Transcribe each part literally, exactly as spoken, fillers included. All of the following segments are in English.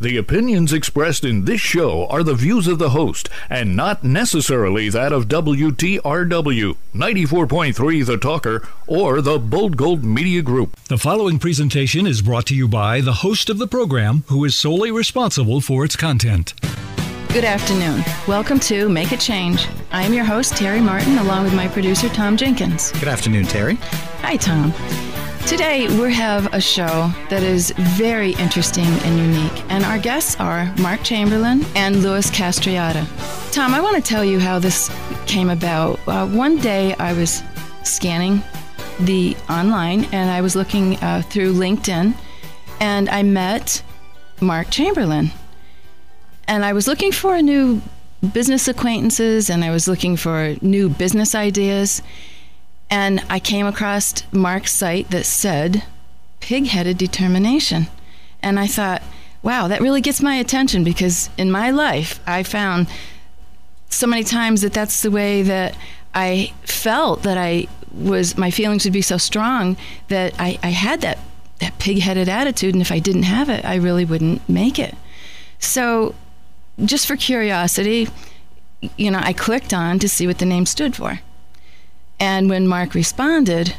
The opinions expressed in this show are the views of the host and not necessarily that of W T R W, ninety-four point three The Talker, or the Bold Gold Media Group. The following presentation is brought to you by the host of the program, who is solely responsible for its content. Good afternoon. Welcome to Make A Change. I am your host, Terry Martin, along with my producer, Tom Jenkins. Good afternoon, Terry. Hi, Tom. Today, we have a show that is very interesting and unique, and our guests are Mark Chamberlain and Louis Castriota. Tom, I want to tell you how this came about. Uh, one day, I was scanning the online, and I was looking uh, through LinkedIn, and I met Mark Chamberlain. And I was looking for new business acquaintances, and I was looking for new business ideas. And I came across Mark's site that said, pig-headed determination. And I thought, wow, that really gets my attention, because in my life, I found so many times that that's the way that I felt, that I was, my feelings would be so strong that I, I had that, that pig-headed attitude, and if I didn't have it, I really wouldn't make it. So just for curiosity, you know, I clicked on to see what the name stood for. And when Mark responded,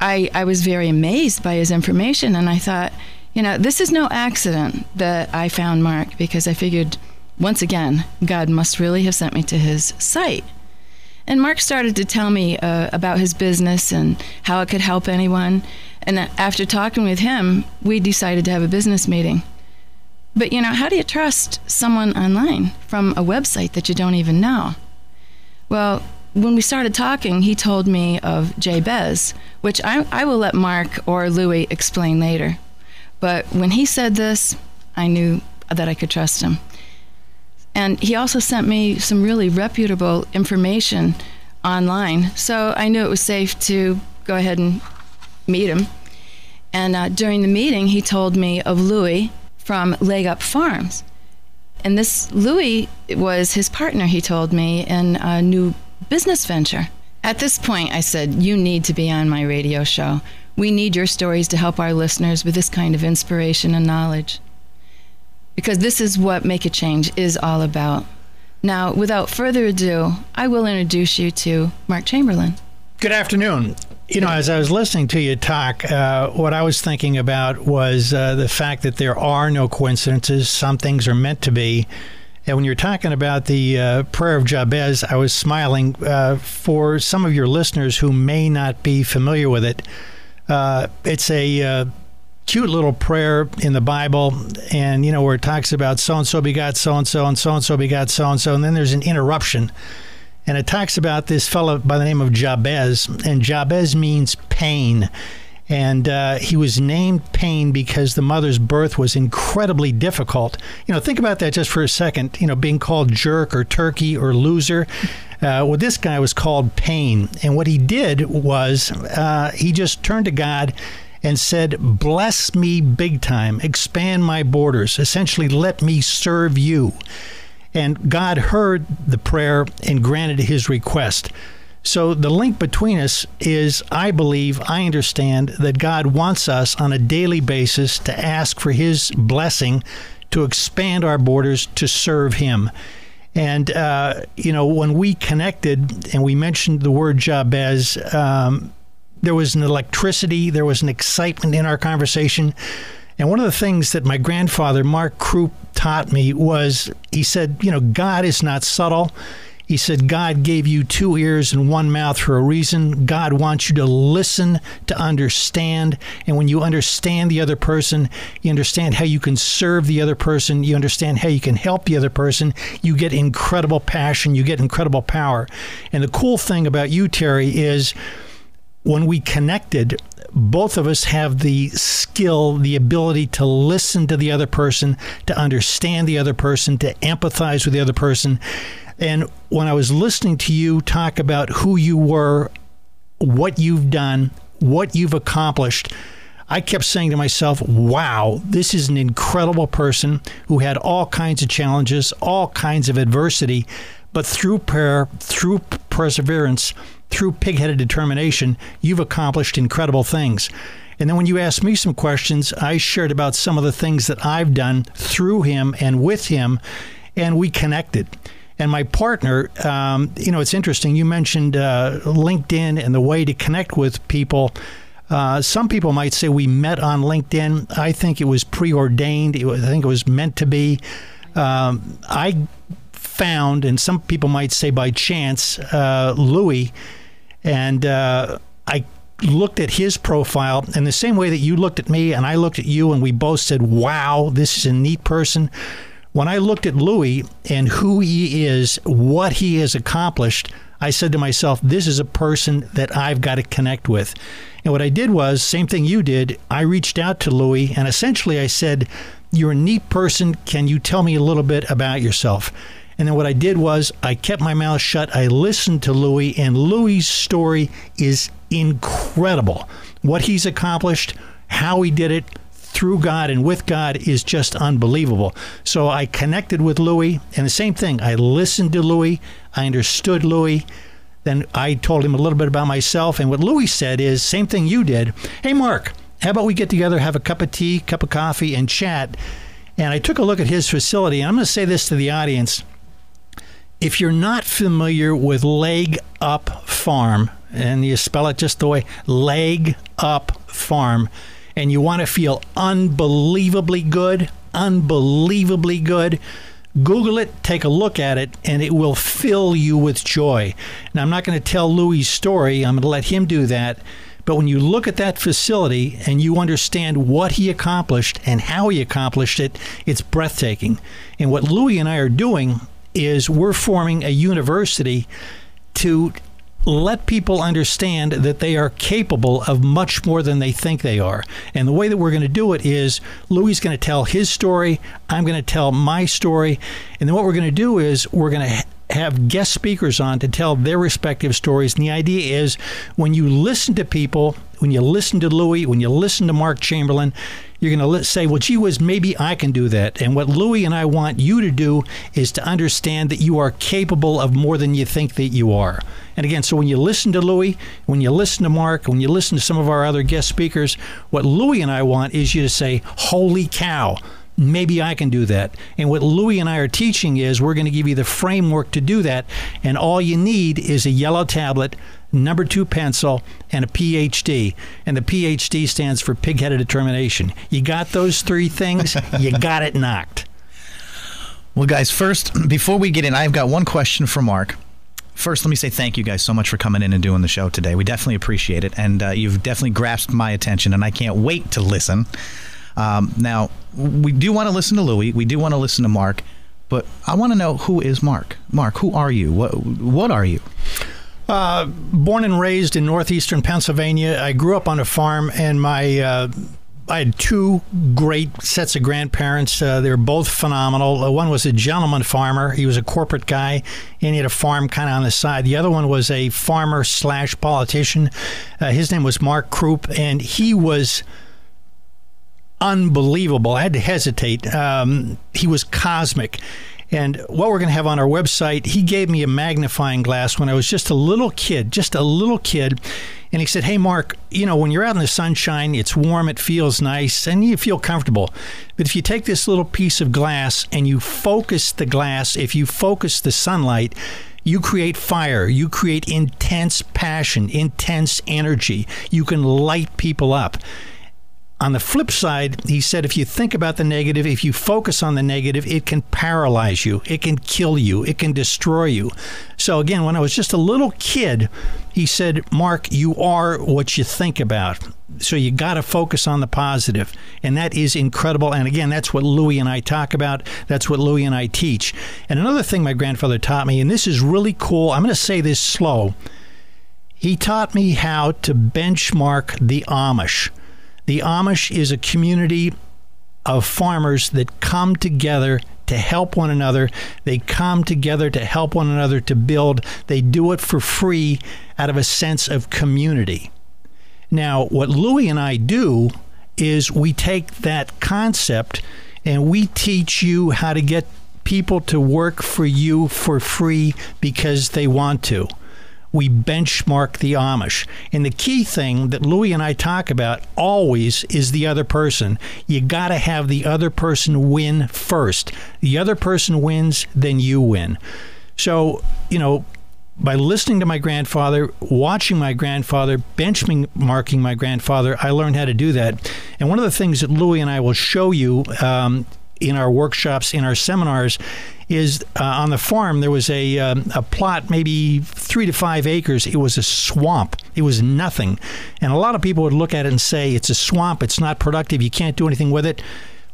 I, I was very amazed by his information, and I thought, you know, this is no accident that I found Mark, because I figured, once again, God must really have sent me to his site. And Mark started to tell me uh, about his business and how it could help anyone. And after talking with him, we decided to have a business meeting. But, you know, how do you trust someone online from a website that you don't even know? Well, when we started talking, he told me of Jabez, which I, I will let Mark or Louis explain later. But when he said this, I knew that I could trust him. And he also sent me some really reputable information online, so I knew it was safe to go ahead and meet him. And uh, during the meeting, he told me of Louis from Leg Up Farms. And this Louis was his partner, he told me, in a new business venture. At this point, I said, you need to be on my radio show. We need your stories to help our listeners with this kind of inspiration and knowledge, because this is what Make a Change is all about. Now, without further ado, I will introduce you to Mark Chamberlain. Good afternoon. You know, as I was listening to you talk, uh, what I was thinking about was uh, the fact that there are no coincidences. Some things are meant to be. And when you're talking about the uh, prayer of Jabez, I was smiling uh, for some of your listeners who may not be familiar with it. Uh, it's a uh, cute little prayer in the Bible, and, you know, where it talks about so-and-so begot so-and-so, and so-and-so begot so-and-so, and then there's an interruption. And it talks about this fellow by the name of Jabez, and Jabez means pain. And uh, he was named Pain because the mother's birth was incredibly difficult. You know, think about that just for a second, you know, being called jerk or turkey or loser. Uh, well, this guy was called Pain. And what he did was uh, he just turned to God and said, bless me big time, expand my borders, essentially let me serve you. And God heard the prayer and granted his request. So the link between us is, I believe, I understand that God wants us on a daily basis to ask for his blessing to expand our borders to serve him. And, uh, you know, when we connected and we mentioned the word Jabez, um, there was an electricity, there was an excitement in our conversation. And one of the things that my grandfather, Mark Krupp, taught me was, he said, you know, God is not subtle. He said, God gave you two ears and one mouth for a reason. God wants you to listen, to understand. And when you understand the other person, you understand how you can serve the other person. You understand how you can help the other person. You get incredible passion. You get incredible power. And the cool thing about you, Terry, is when we connected, both of us have the skill, the ability to listen to the other person, to understand the other person, to empathize with the other person. And when I was listening to you talk about who you were, what you've done, what you've accomplished, I kept saying to myself, wow, this is an incredible person who had all kinds of challenges, all kinds of adversity, but through prayer, through perseverance, through pig-headed determination, you've accomplished incredible things. And then when you asked me some questions, I shared about some of the things that I've done through him and with him, and we connected. And my partner, um, you know, it's interesting. You mentioned uh, LinkedIn and the way to connect with people. Uh, some people might say we met on LinkedIn. I think it was preordained. It was, I think it was meant to be. Um, I found, and some people might say by chance, uh, Louis, and uh, I looked at his profile in the same way that you looked at me and I looked at you, and we both said, wow, this is a neat person. When I looked at Louis and who he is, what he has accomplished, I said to myself, this is a person that I've got to connect with. And what I did was, same thing you did, I reached out to Louis and essentially I said, you're a neat person. Can you tell me a little bit about yourself? And then what I did was I kept my mouth shut. I listened to Louis, and Louis' story is incredible. What he's accomplished, how he did it, through God and with God, is just unbelievable. So I connected with Louis, and the same thing. I listened to Louis. I understood Louis. Then I told him a little bit about myself. And what Louis said is, same thing you did. Hey, Mark, how about we get together, have a cup of tea, cup of coffee, and chat? And I took a look at his facility. And I'm going to say this to the audience. If you're not familiar with Leg Up Farm, and you spell it just the way, Leg Up Farm, and you want to feel unbelievably good, unbelievably good, Google it, take a look at it, and it will fill you with joy. Now, I'm not going to tell Louis' story. I'm going to let him do that. But when you look at that facility and you understand what he accomplished and how he accomplished it, it's breathtaking. And what Louis and I are doing is we're forming a university to let people understand that they are capable of much more than they think they are. And the way that we're going to do it is Louis is going to tell his story. I'm going to tell my story. And then what we're going to do is we're going to have guest speakers on to tell their respective stories. And the idea is when you listen to people, when you listen to Louis, when you listen to Mark Chamberlain, you're going to say, well, gee whiz, maybe I can do that. And what Louis and I want you to do is to understand that you are capable of more than you think that you are. And again, so when you listen to Louis, when you listen to Mark, when you listen to some of our other guest speakers, what Louis and I want is you to say, holy cow, maybe I can do that. And what Louis and I are teaching is we're going to give you the framework to do that. And all you need is a yellow tablet, number two pencil, and a P H D. And the P H D stands for pig-headed determination. You got those three things, you got it knocked. Well, guys, first, before we get in, I've got one question for Mark. First, let me say thank you guys so much for coming in and doing the show today. We definitely appreciate it. And uh, you've definitely grasped my attention, and I can't wait to listen. Um, now, we do want to listen to Louis. We do want to listen to Mark. But I want to know, who is Mark? Mark, who are you? What, what are you? Uh, born and raised in northeastern Pennsylvania. I grew up on a farm, and my uh, I had two great sets of grandparents. Uh, they were both phenomenal. Uh, one was a gentleman farmer. He was a corporate guy, and he had a farm kind of on the side. The other one was a farmer slash politician. Uh, his name was Mark Krupp, and he was unbelievable. I had to hesitate. Um, he was cosmic. And what we're going to have on our website, he gave me a magnifying glass when I was just a little kid, just a little kid. And he said, hey, Mark, you know, when you're out in the sunshine, it's warm, it feels nice, and you feel comfortable. But if you take this little piece of glass and you focus the glass, if you focus the sunlight, you create fire. You create intense passion, intense energy. You can light people up. On the flip side, he said, if you think about the negative, if you focus on the negative, it can paralyze you. It can kill you. It can destroy you. So again, when I was just a little kid, he said, Mark, you are what you think about. So you got to focus on the positive. And that is incredible. And again, that's what Louis and I talk about. That's what Louis and I teach. And another thing my grandfather taught me, and this is really cool. I'm going to say this slow. He taught me how to benchmark the Amish. The Amish is a community of farmers that come together to help one another. They come together to help one another to build. They do it for free out of a sense of community. Now, what Louis and I do is we take that concept and we teach you how to get people to work for you for free because they want to. we benchmark the Amish. And the key thing that Louis and I talk about always is the other person. You got to have the other person win first. The other person wins, then you win. So, you know, by listening to my grandfather, watching my grandfather, benchmarking my grandfather, I learned how to do that. And one of the things that Louis and I will show you um, in our workshops, in our seminars, is uh, on the farm there was a, um, a plot, maybe three to five acres. It was a swamp. It was nothing. And a lot of people would look at it and say, it's a swamp, it's not productive, you can't do anything with it.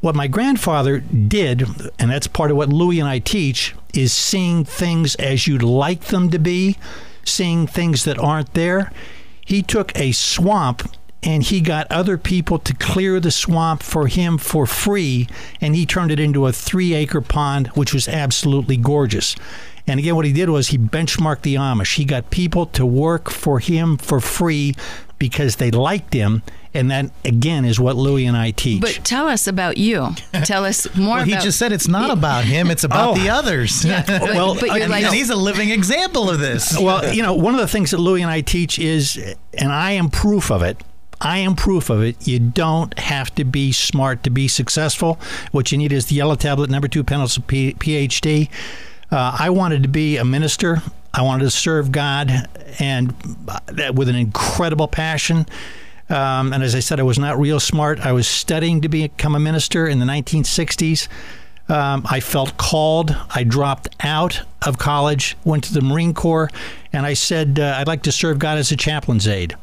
What my grandfather did, and that's part of what Louis and I teach, is seeing things as you'd like them to be, seeing things that aren't there. He took a swamp and he got other people to clear the swamp for him for free, and he turned it into a three-acre pond, which was absolutely gorgeous. And again, what he did was he benchmarked the Amish. He got people to work for him for free because they liked him. And that, again, is what Louis and I teach. But tell us about you. Tell us more well, he about... He just said it's not about him. It's about oh, the others. Yeah. well, but, but you're and, like, and he's a living example of this. Well, you know, one of the things that Louis and I teach is, and I am proof of it, I am proof of it, you don't have to be smart to be successful. What you need is the yellow tablet, number two pencil, P H D. Uh, I wanted to be a minister. I wanted to serve God, and that with an incredible passion. Um, and as I said, I was not real smart. I was studying to become a minister in the nineteen sixties. Um, I felt called. I dropped out of college, went to the Marine Corps, and I said, uh, I'd like to serve God as a chaplain's aide.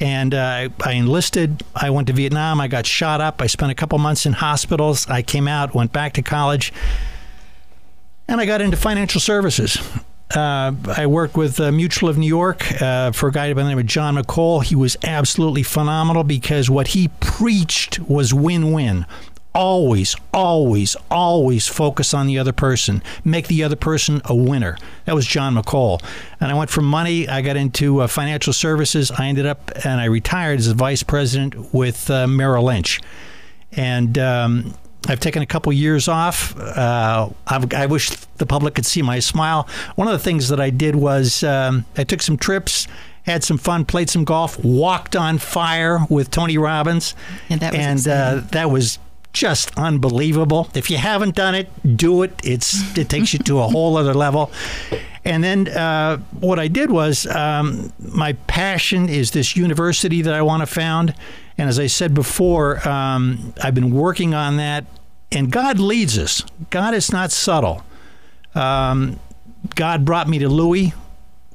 And uh, I, I enlisted. I went to Vietnam. I got shot up. I spent a couple months in hospitals. I came out, went back to college, and I got into financial services. Uh, I worked with uh, Mutual of New York uh, for a guy by the name of John McCall. He was absolutely phenomenal because what he preached was win-win. Always, always, always focus on the other person. Make the other person a winner. That was John McCall. And I went from money, I got into uh, financial services. I ended up, and I retired as a vice president with uh, Merrill Lynch. And... Um, I've taken a couple years off. Uh, I've, I wish the public could see my smile. One of the things that I did was um, I took some trips, had some fun, played some golf, walked on fire with Tony Robbins. And that was, and, uh, that was just unbelievable. If you haven't done it, do it. It's It takes you to a whole other level. And then uh, what I did was um, my passion is this university that I want to found. And as I said before, um, I've been working on that. And God leads us. God is not subtle. Um, God brought me to Louis.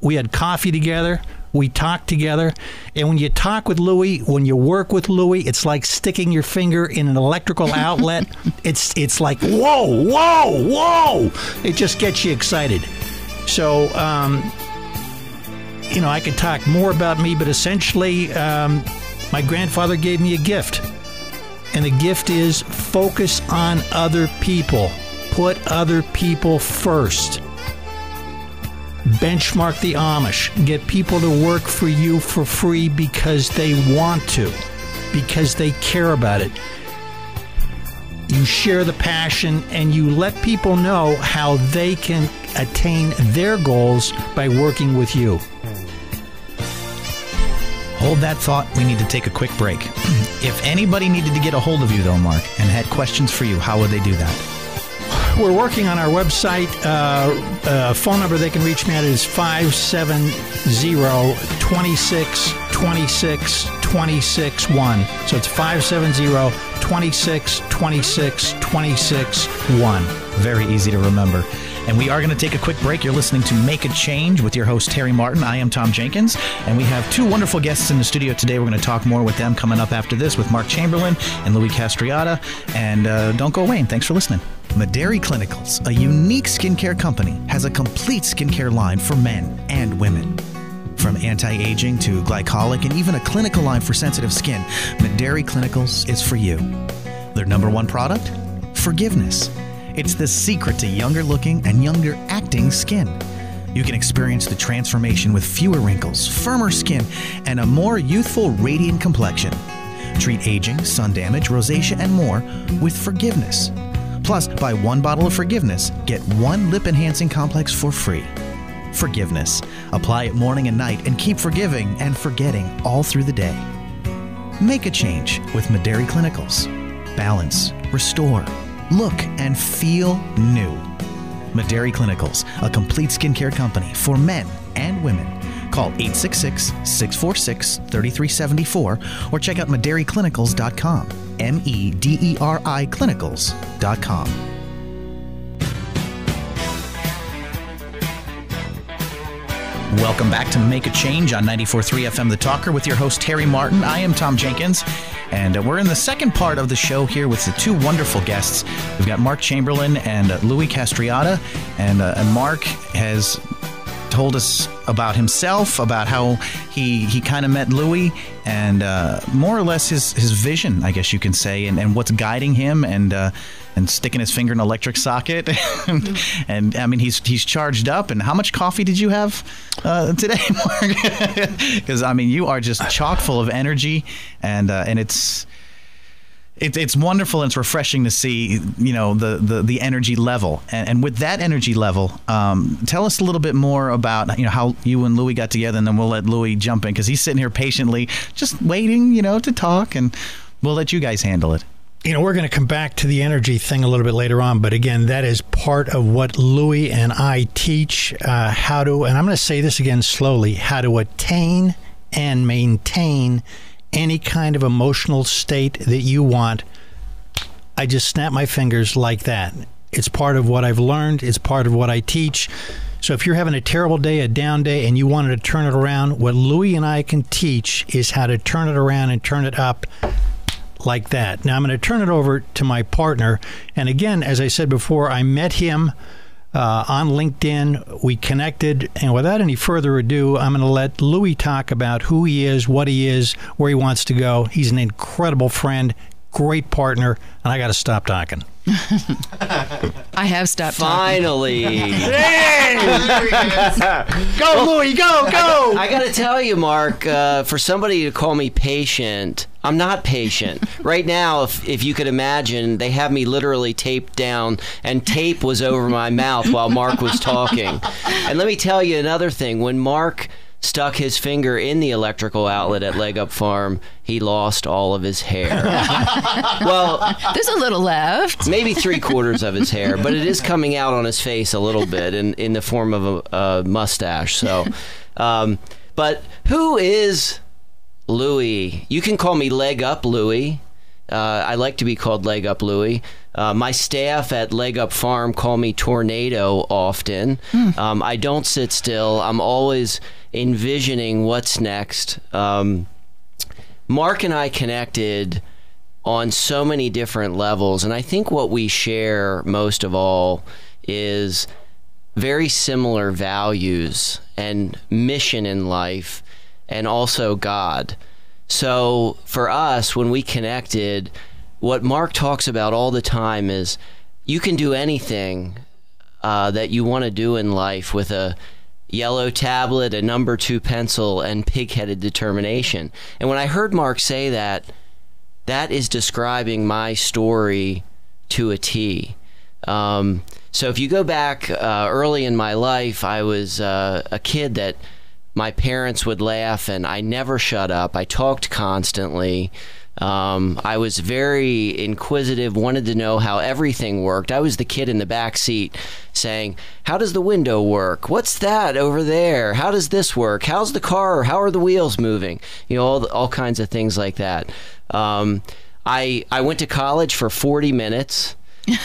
We had coffee together. We talked together. And when you talk with Louis, when you work with Louis, it's like sticking your finger in an electrical outlet. it's, it's like, whoa, whoa, whoa. It just gets you excited. So, um, you know, I could talk more about me, but essentially... Um, My grandfather gave me a gift, and the gift is focus on other people. Put other people first. Benchmark the Amish. Get people to work for you for free because they want to, because they care about it. You share the passion, and you let people know how they can attain their goals by working with you. Hold that thought. We need to take a quick break. If anybody needed to get a hold of you, though, Mark, and had questions for you, how would they do that? We're working on our website. Uh, uh, phone number they can reach me at is five seven zero, two six, two six, two six, two six one. So it's five seven zero, two six, two six, two six, one. Very easy to remember. And we are going to take a quick break. You're listening to Make a Change with your host, Terry Martin. I am Tom Jenkins. And we have two wonderful guests in the studio today. We're going to talk more with them coming up after this with Mark Chamberlain and Louis Castriota. And uh, don't go away. And thanks for listening. Mederi Clinicals, a unique skincare company, has a complete skincare line for men and women. From anti-aging to glycolic and even a clinical line for sensitive skin, Mederi Clinicals is for you. Their number one product? Forgiveness. It's the secret to younger looking and younger acting skin. You can experience the transformation with fewer wrinkles, firmer skin, and a more youthful, radiant complexion. Treat aging, sun damage, rosacea, and more with Forgiveness. Plus, buy one bottle of Forgiveness, get one lip enhancing complex for free. forgiveness. Apply it morning and night and keep forgiving and forgetting all through the day. Make a change with Mederi Clinicals. Balance, restore, look, and feel new. Mederi Clinicals, a complete skincare company for men and women. Call eight six six, six four six, three three seven four or check out Mederi Clinicals dot com. M E D E R I Clinicals dot com. Welcome back to Make a Change on ninety-four point three F M The Talker with your host, Terry Martin. I am Tom Jenkins, and uh, we're in the second part of the show here with the two wonderful guests. We've got Mark Chamberlain and uh, Louis Castriota, and, uh, and Mark has told us about himself, about how he he kind of met Louis, and uh, more or less his, his vision, I guess you can say, and, and what's guiding him, and uh, and sticking his finger in an electric socket. and, and I mean, he's he's charged up. And how much coffee did you have uh, today, Mark? Because I mean, you are just chock full of energy, and uh, and it's. It, it's wonderful and it's refreshing to see, you know, the, the, the energy level. And, and with that energy level, um, tell us a little bit more about, you know, how you and Louis got together, and then we'll let Louis jump in because he's sitting here patiently just waiting, you know, to talk, and we'll let you guys handle it. You know, we're going to come back to the energy thing a little bit later on. But again, that is part of what Louis and I teach, uh, how to, and I'm going to say this again slowly, how to attain and maintain any kind of emotional state that you want. I just snap my fingers like that. It's part of what I've learned. It's part of what I teach. So if you're having a terrible day, a down day, and you wanted to turn it around, what Louis and I can teach is how to turn it around and turn it up like that. Now I'm going to turn it over to my partner. And again, as I said before, I met him uh, on LinkedIn. We connected, and without any further ado, I'm going to let Louis talk about who he is, what he is, where he wants to go. He's an incredible friend, great partner, and I got to stop talking. I have stopped talking. Finally. Go, Louis, go, go. I got to tell you, Mark, uh, for somebody to call me patient, I'm not patient. Right now, if, if you could imagine, they have me literally taped down, and tape was over my mouth while Mark was talking. And let me tell you another thing. When Mark stuck his finger in the electrical outlet at Leg Up Farm, he lost all of his hair. Well, there's a little left. Maybe three quarters of his hair, but it is coming out on his face a little bit in, in the form of a, a mustache. So, um, but who is Louis? You can call me Leg Up Louis. Uh, I like to be called Leg Up Louis. Uh, my staff at Leg Up Farm call me Tornado often. Mm. Um, I don't sit still. I'm always envisioning what's next. Um, Mark and I connected on so many different levels, and I think what we share most of all is very similar values and mission in life, and also God. So for us, when we connected, what Mark talks about all the time is you can do anything uh, that you want to do in life with a yellow tablet, a number two pencil, and pig-headed determination. And when I heard Mark say that, that is describing my story to a T. Um, so if you go back uh, early in my life, I was uh, a kid that my parents would laugh, and I never shut up. I talked constantly. Um, I was very inquisitive, wanted to know how everything worked. I was the kid in the back seat saying, how does the window work? What's that over there? How does this work? How's the car? How are the wheels moving? You know, all, the, all kinds of things like that. Um, I, I went to college for forty minutes.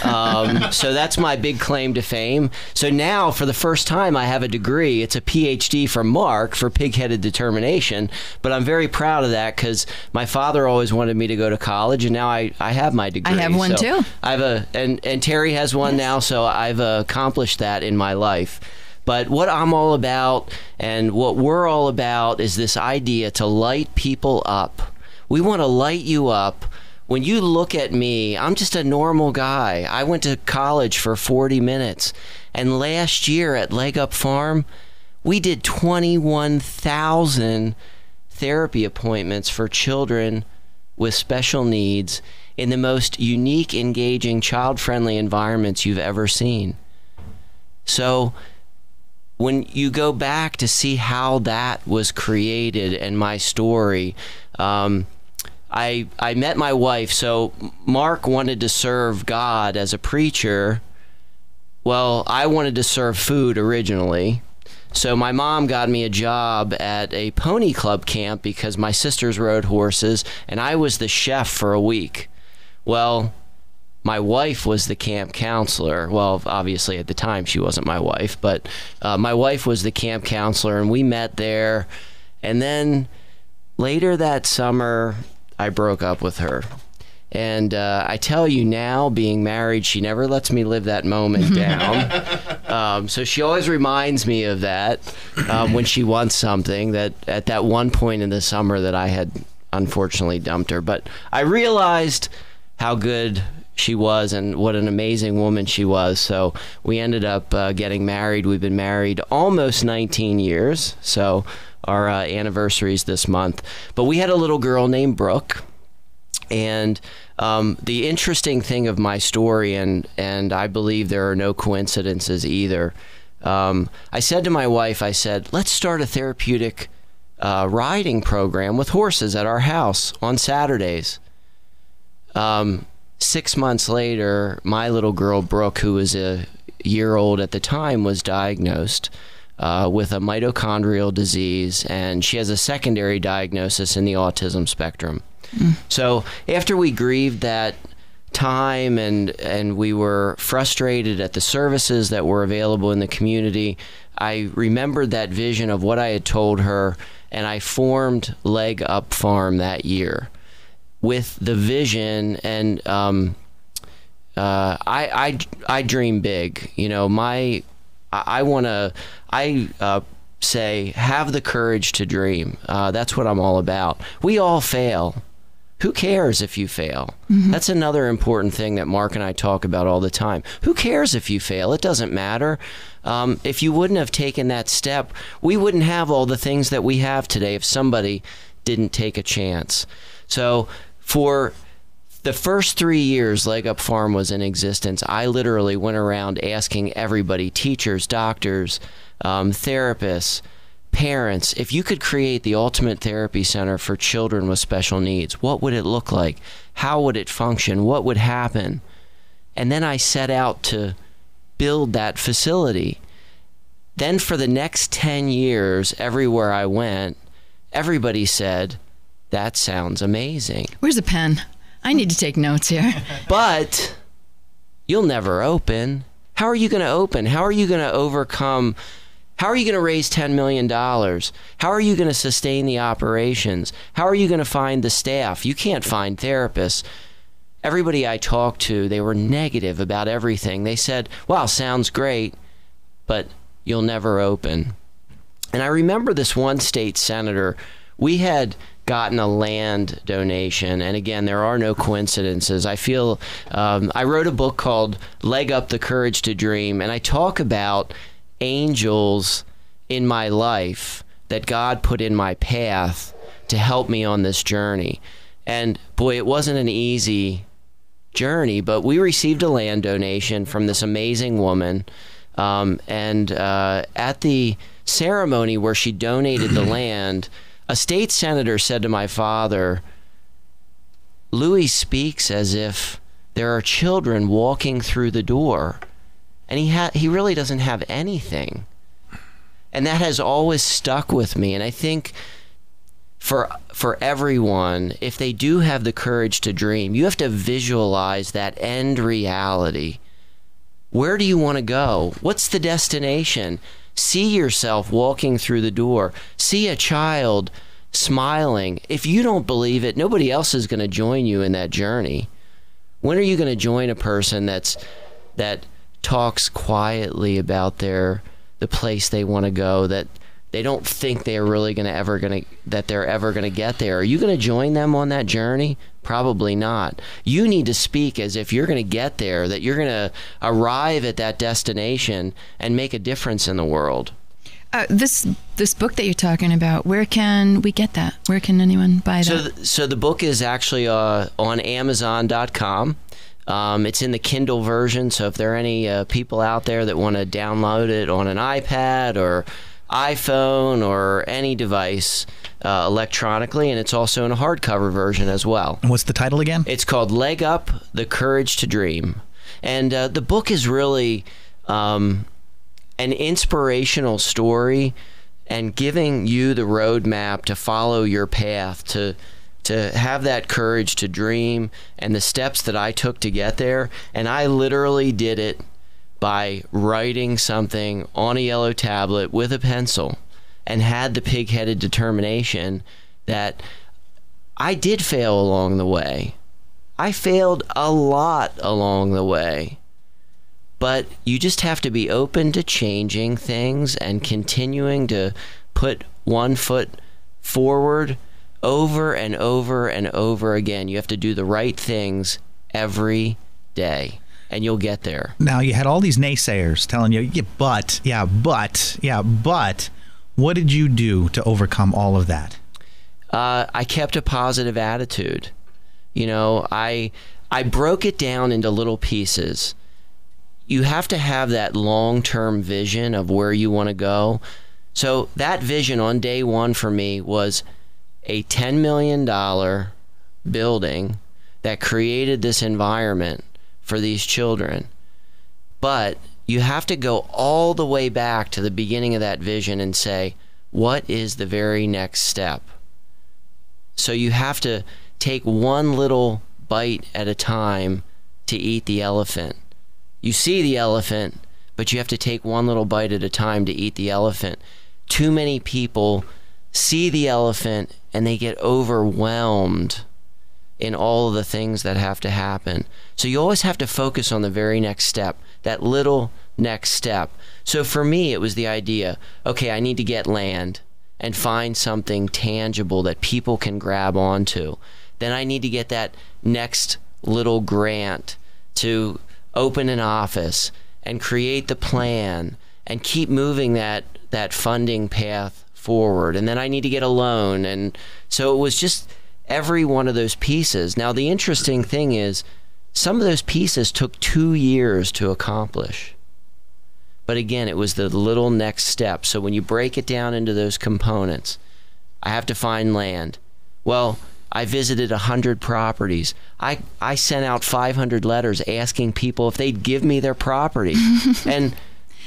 um, so that's my big claim to fame. So now, for the first time, I have a degree. It's a P H D from Mark for pig-headed determination, but I'm very proud of that because my father always wanted me to go to college, and now I, I have my degree. I have one, so too. I have a, and, and Terry has one yes. now, so I've accomplished that in my life. But what I'm all about and what we're all about is this idea to light people up. We want to light you up. When you look at me, I'm just a normal guy. I went to college for forty minutes. And last year at Leg Up Farm, we did twenty-one thousand therapy appointments for children with special needs in the most unique, engaging, child-friendly environments you've ever seen. So when you go back to see how that was created and my story, um, I, I met my wife. So Mark wanted to serve God as a preacher. Well, I wanted to serve food originally. So my mom got me a job at a pony club camp because my sisters rode horses, and I was the chef for a week. Well, my wife was the camp counselor. Well, obviously at the time she wasn't my wife, but uh, my wife was the camp counselor, and we met there. And then later that summer, I broke up with her. And uh, I tell you now, being married, she never lets me live that moment down. Um, so she always reminds me of that um, when she wants something, that at that one point in the summer that I had unfortunately dumped her. But I realized how good she was and what an amazing woman she was. So we ended up uh, getting married. We've been married almost nineteen years. So our uh, anniversary is this month. But we had a little girl named Brooke. And um, the interesting thing of my story, and, and I believe there are no coincidences either, um, I said to my wife, I said, let's start a therapeutic uh, riding program with horses at our house on Saturdays. Um, six months later, my little girl, Brooke, who was a year old at the time, was diagnosed uh, with a mitochondrial disease, and she has a secondary diagnosis in the autism spectrum. So after we grieved that time and and we were frustrated at the services that were available in the community, I remembered that vision of what I had told her, and I formed Leg Up Farm that year with the vision. And um, uh, I, I, I dream big. You know, my I, I want to I uh, say have the courage to dream. Uh, that's what I'm all about. We all fail. Who cares if you fail? Mm-hmm. That's another important thing that Mark and I talk about all the time. Who cares if you fail? It doesn't matter. Um, if you wouldn't have taken that step, we wouldn't have all the things that we have today if somebody didn't take a chance. So for the first three years Leg Up Farm was in existence, I literally went around asking everybody, teachers, doctors, um, therapists, parents, if you could create the ultimate therapy center for children with special needs, what would it look like? How would it function? What would happen? And then I set out to build that facility. Then for the next ten years, everywhere I went, everybody said, that sounds amazing. Where's a pen? I need to take notes here. But you'll never open. How are you going to open? How are you going to overcome? How are you going to raise ten million dollars? How are you going to sustain the operations? How are you going to find the staff? You can't find therapists. Everybody I talked to, they were negative about everything. They said, wow, sounds great, but you'll never open. And I remember this one state senator, we had gotten a land donation. And again, there are no coincidences. I feel, um, I wrote a book called Leg Up the Courage to Dream, and I talk about angels in my life that God put in my path to help me on this journey. And boy, it wasn't an easy journey, but we received a land donation from this amazing woman. Um, and uh, at the ceremony where she donated the land, a state senator said to my father, Louis speaks as if there are children walking through the door. And he ha he really doesn't have anything. And that has always stuck with me. And I think for, for everyone, if they do have the courage to dream, you have to visualize that end reality. Where do you want to go? What's the destination? See yourself walking through the door. See a child smiling. If you don't believe it, nobody else is going to join you in that journey. When are you going to join a person that's that... talks quietly about their the place they want to go, that they don't think they're really going to ever going to that they're ever going to get there? Are you going to join them on that journey? Probably not. You need to speak as if you're going to get there, that you're going to arrive at that destination and make a difference in the world. Uh, this this book that you're talking about, where can we get that? Where can anyone buy that? So, th so the book is actually uh, on Amazon dot com. Um, it's in the Kindle version, so if there are any uh, people out there that want to download it on an iPad or iPhone or any device uh, electronically, and it's also in a hardcover version as well. And what's the title again? It's called Leg Up, The Courage to Dream. And uh, the book is really um, an inspirational story and giving you the roadmap to follow your path, to to have that courage to dream, and the steps that I took to get there. And I literally did it by writing something on a yellow tablet with a pencil, and had the pig-headed determination that I did fail along the way. I failed a lot along the way, but you just have to be open to changing things and continuing to put one foot forward over and over and over again. You have to do the right things every day, and you'll get there. Now, you had all these naysayers telling you, yeah, but, yeah, but, yeah, but, what did you do to overcome all of that? Uh, I kept a positive attitude. You know, I, I broke it down into little pieces. You have to have that long-term vision of where you want to go. So that vision on day one for me was a ten million dollar building that created this environment for these children. But you have to go all the way back to the beginning of that vision and say, what is the very next step? So you have to take one little bite at a time to eat the elephant. You see the elephant, but you have to take one little bite at a time to eat the elephant. Too many people see the elephant and they get overwhelmed in all of the things that have to happen. So you always have to focus on the very next step, that little next step. So for me, it was the idea, okay, I need to get land and find something tangible that people can grab onto. Then I need to get that next little grant to open an office and create the plan and keep moving that, that funding path forward. And then I need to get a loan. And so it was just every one of those pieces. Now, the interesting thing is some of those pieces took two years to accomplish. But again, it was the little next step. So when you break it down into those components, I have to find land. Well, I visited one hundred properties. I, I sent out five hundred letters asking people if they'd give me their property. And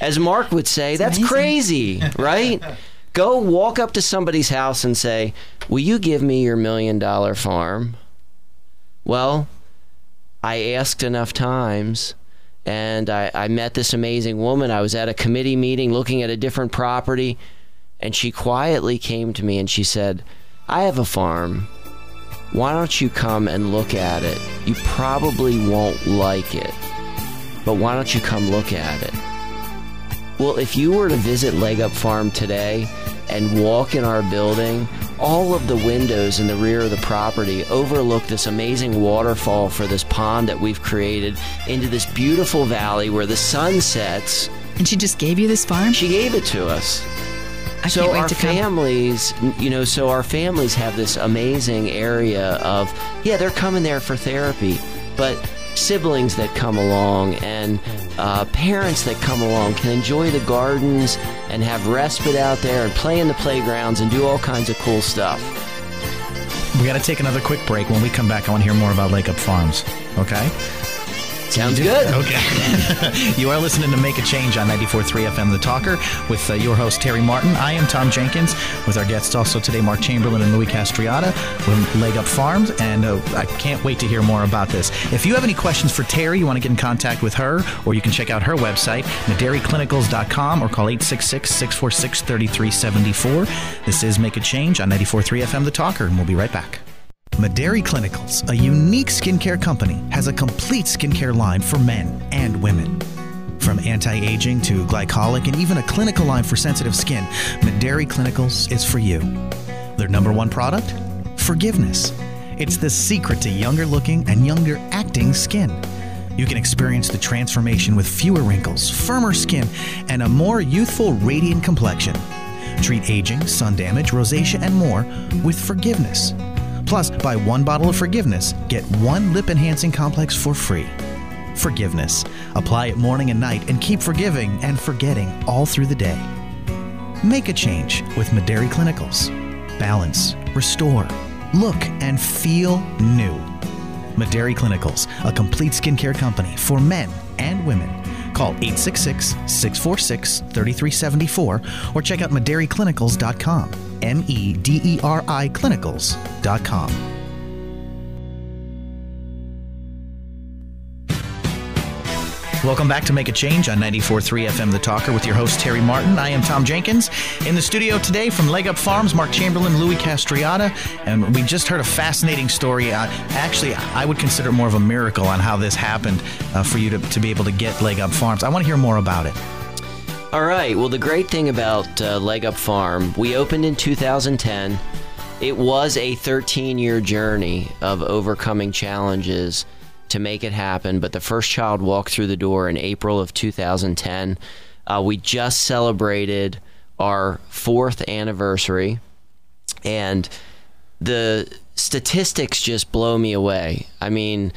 as Mark would say, that's, that's crazy, right? Go walk up to somebody's house and say, will you give me your million dollar farm? Well, I asked enough times, and I, I met this amazing woman. I was at a committee meeting looking at a different property, and she quietly came to me and she said, I have a farm. Why don't you come and look at it? You probably won't like it, but why don't you come look at it? Well, if you were to visit Leg Up Farm today and walk in our building, all of the windows in the rear of the property overlook this amazing waterfall for this pond that we've created into this beautiful valley where the sun sets. And she just gave you this farm? She gave it to us. I so our families, come. you know, so our families have this amazing area of, yeah, they're coming there for therapy, but siblings that come along and uh, parents that come along can enjoy the gardens and have respite out there and play in the playgrounds and do all kinds of cool stuff. We got to take another quick break. When we come back, I want to hear more about Lake Up Farms. Okay. Sounds good. Okay. You are listening to Make a Change on ninety-four point three F M The Talker with uh, your host, Terry Martin. I am Tom Jenkins, with our guests also today, Mark Chamberlain and Louis Castriota with Leg Up Farms. And uh, I can't wait to hear more about this. If you have any questions for Terry, you want to get in contact with her, or you can check out her website, Mederi Clinicals dot com, or call eight six six, six four six, three three seven four. This is Make a Change on ninety-four point three F M The Talker, and we'll be right back. Mederi Clinicals, a unique skincare company, has a complete skincare line for men and women. From anti-aging to glycolic and even a clinical line for sensitive skin, Mederi Clinicals is for you. Their number one product? Forgiveness. It's the secret to younger looking and younger acting skin. You can experience the transformation with fewer wrinkles, firmer skin, and a more youthful, radiant complexion. Treat aging, sun damage, rosacea, and more with Forgiveness. Plus, buy one bottle of Forgiveness, get one lip-enhancing complex for free. Forgiveness. Apply it morning and night and keep forgiving and forgetting all through the day. Make a change with Mederi Clinicals. Balance, restore, look, and feel new. Mederi Clinicals, a complete skincare company for men and women. Call eight six six, six four six, three three seven four or check out Mederi Clinicals dot com. M E D E R I Clinicals dot com. Welcome back to Make a Change on ninety-four point three F M The Talker with your host, Terry Martin. I am Tom Jenkins. In the studio today from Leg Up Farms, Mark Chamberlain, Louis Castriota. And we just heard a fascinating story. Uh, actually, I would consider it more of a miracle on how this happened uh, for you to, to be able to get Leg Up Farms. I want to hear more about it. All right. Well, the great thing about uh, Leg Up Farm, we opened in two thousand ten. It was a thirteen-year journey of overcoming challenges to make it happen, but the first child walked through the door in April of two thousand ten. Uh, we just celebrated our fourth anniversary, and the statistics just blow me away. I mean,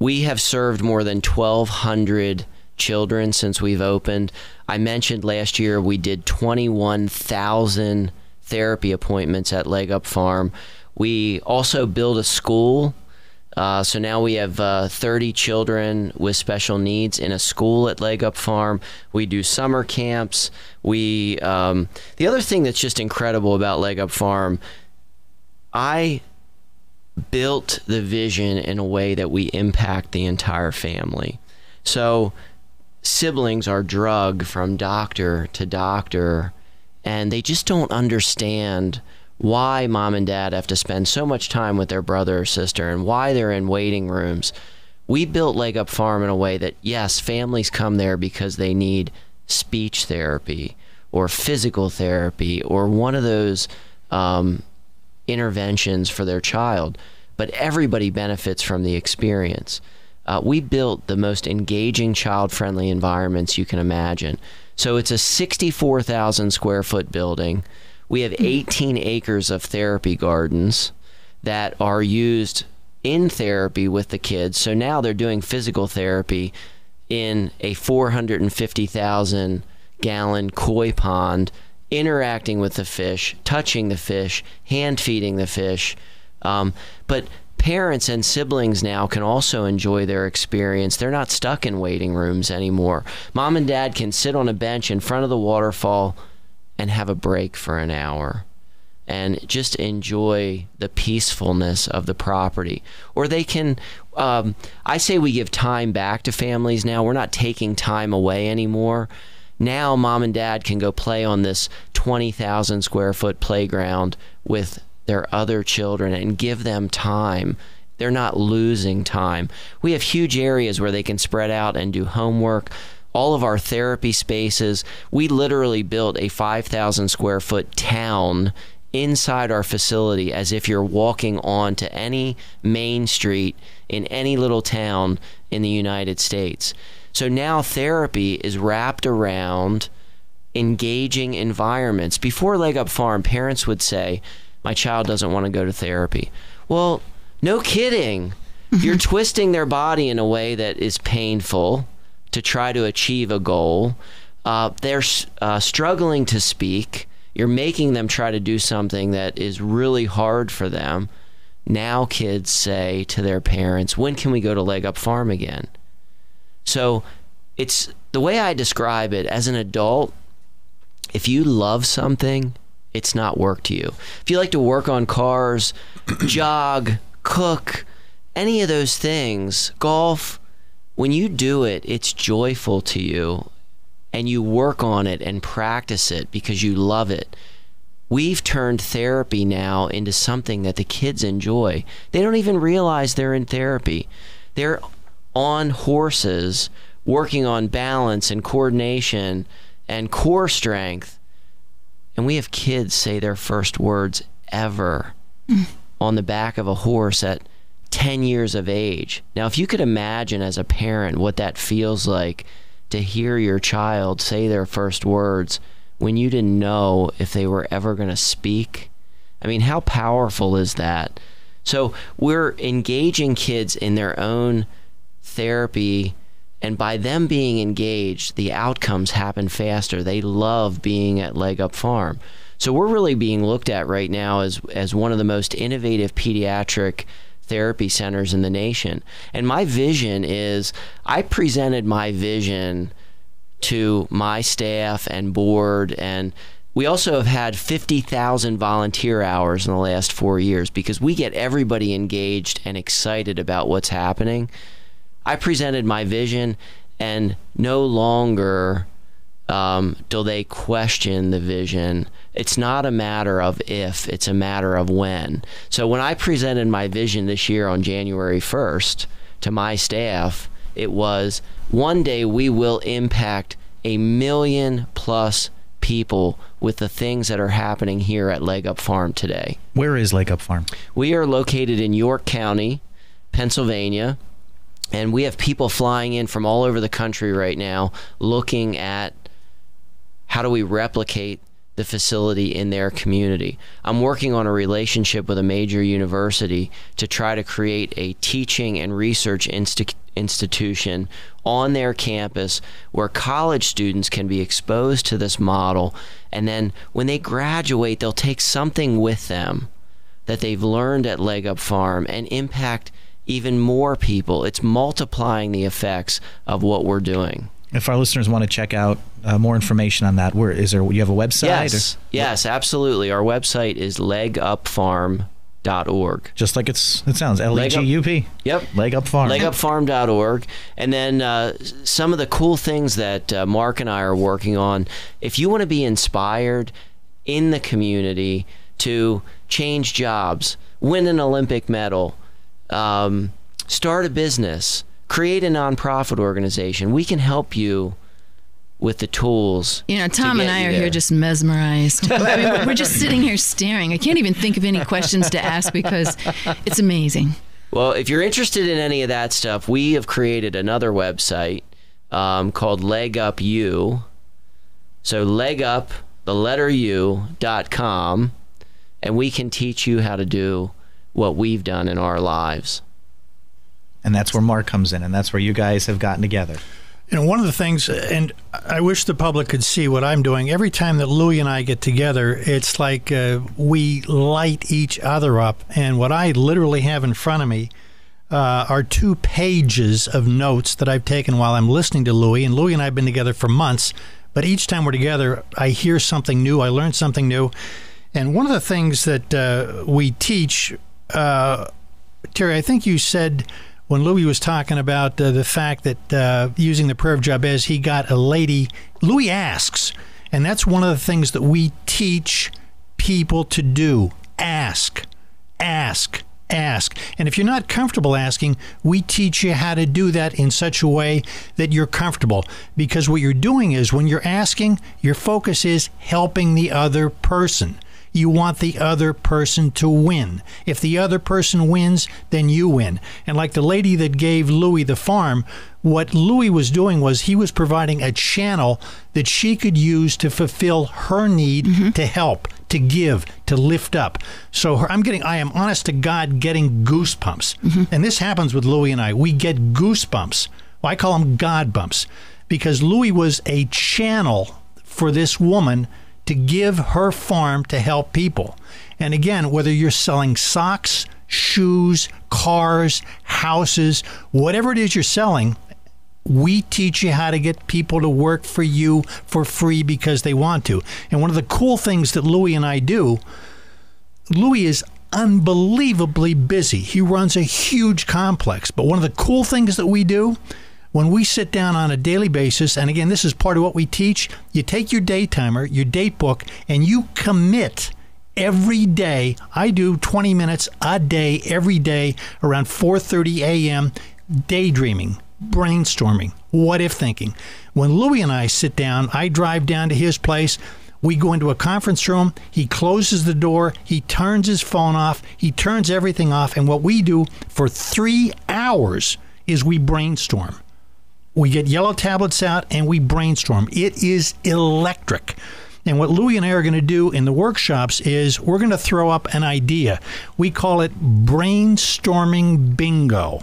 we have served more than twelve hundred children since we've opened. I mentioned last year we did twenty-one thousand therapy appointments at Leg Up Farm. We also built a school. Uh, so now we have uh, thirty children with special needs in a school at Leg Up Farm. We do summer camps. We um, the other thing that's just incredible about Leg Up Farm, I built the vision in a way that we impact the entire family. So siblings are drugged from doctor to doctor, and they just don't understand why mom and dad have to spend so much time with their brother or sister and why they're in waiting rooms. We built Leg Up Farm in a way that, yes, families come there because they need speech therapy or physical therapy or one of those um, interventions for their child, but everybody benefits from the experience. Uh, we built the most engaging, child-friendly environments you can imagine. So it's a sixty-four thousand square foot building. We have eighteen acres of therapy gardens that are used in therapy with the kids. So now they're doing physical therapy in a four hundred fifty thousand gallon koi pond, interacting with the fish, touching the fish, hand feeding the fish. Um, but parents and siblings now can also enjoy their experience. They're not stuck in waiting rooms anymore. Mom and dad can sit on a bench in front of the waterfall and have a break for an hour and just enjoy the peacefulness of the property. Or they can, um, I say we give time back to families now. We're not taking time away anymore. Now mom and dad can go play on this twenty thousand square foot playground with their other children and give them time. They're not losing time. We have huge areas where they can spread out and do homework. All of our therapy spaces, we literally built a five thousand square foot town inside our facility, as if you're walking on to any main street in any little town in the United States. So now therapy is wrapped around engaging environments. Before Leg Up Farm, parents would say, my child doesn't want to go to therapy. Well, no kidding. You're twisting their body in a way that is painful to try to achieve a goal. Uh, they're uh, struggling to speak. You're making them try to do something that is really hard for them. Now kids say to their parents, when can we go to Leg Up Farm again? So it's the way I describe it as an adult, if you love something, it's not work to you. If you like to work on cars, jog, cook, any of those things, golf, when you do it, it's joyful to you, and you work on it and practice it because you love it. We've turned therapy now into something that the kids enjoy. They don't even realize they're in therapy. They're on horses, working on balance and coordination and core strength. And we have kids say their first words ever on the back of a horse at ten years of age. Now, if you could imagine as a parent what that feels like to hear your child say their first words when you didn't know if they were ever going to speak. I mean, how powerful is that? So we're engaging kids in their own therapy, and by them being engaged, the outcomes happen faster. They love being at Leg Up Farm. So we're really being looked at right now as, as one of the most innovative pediatric therapy centers in the nation. And my vision is, I presented my vision to my staff and board, and we also have had fifty thousand volunteer hours in the last four years because we get everybody engaged and excited about what's happening. I presented my vision, and no longer um, do they question the vision. It's not a matter of if, it's a matter of when. So when I presented my vision this year on January first to my staff, it was, one day we will impact a million plus people with the things that are happening here at Leg Up Farm today. Where is Leg Up Farm? We are located in York County, Pennsylvania, and we have people flying in from all over the country right now looking at how do we replicate the facility in their community. I'm working on a relationship with a major university to try to create a teaching and research institute institution on their campus where college students can be exposed to this model, and then when they graduate, they'll take something with them that they've learned at Leg Up Farm and impact even more people. It's multiplying the effects of what we're doing. If our listeners want to check out uh, more information on that, where is there, you have a website? Yes, or, yes, absolutely. Our website is leg up farm dot org. Just like it's it sounds, L E G U P. Yep. Leg Up Farm. leg up farm dot org. And then uh, some of the cool things that uh, Mark and I are working on, if you want to be inspired in the community to change jobs, win an Olympic medal, um, start a business, create a nonprofit organization, we can help you with the tools. You know, Tom and I are there. Here just mesmerized. I mean, we're just sitting here staring. I can't even think of any questions to ask because it's amazing. Well, if you're interested in any of that stuff, we have created another website um, called Leg Up You. So leg up, the letter U, dot com, and we can teach you how to do what we've done in our lives. And that's where Mark comes in, and that's where you guys have gotten together. You know, one of the things, and I wish the public could see what I'm doing, every time that Louis and I get together, it's like uh, we light each other up. And what I literally have in front of me uh, are two pages of notes that I've taken while I'm listening to Louis. And Louis and I have been together for months, but each time we're together, I hear something new, I learn something new. And one of the things that uh, we teach, uh, Terry, I think you said, when Louis was talking about uh, the fact that uh, using the prayer of Jabez, he got a lady, Louis asks. And that's one of the things that we teach people to do. Ask, ask, ask. And if you're not comfortable asking, we teach you how to do that in such a way that you're comfortable. Because what you're doing is when you're asking, your focus is helping the other person. You want the other person to win. If the other person wins, then you win. And like the lady that gave Louis the farm, what Louis was doing was he was providing a channel that she could use to fulfill her need mm-hmm. to help, to give, to lift up. So her, I'm getting, I am honest to God, getting goosebumps. Mm-hmm. And this happens with Louis and I. We get goosebumps. Well, I call them God bumps, because Louis was a channel for this woman to give her farm to help people. And again, whether you're selling socks, shoes, cars, houses, whatever it is you're selling, we teach you how to get people to work for you for free because they want to. And one of the cool things that Louis and I do, Louis is unbelievably busy. He runs a huge complex. But one of the cool things that we do, when we sit down on a daily basis, and again, this is part of what we teach, you take your day timer, your date book, and you commit every day. I do twenty minutes a day, every day, around four thirty a m, daydreaming, brainstorming, what-if thinking. When Louis and I sit down, I drive down to his place. We go into a conference room, he closes the door, he turns his phone off, he turns everything off, and what we do for three hours is we brainstorm. We get yellow tablets out and we brainstorm. It is electric. And what Louis and I are going to do in the workshops is we're going to throw up an idea. We call it brainstorming bingo.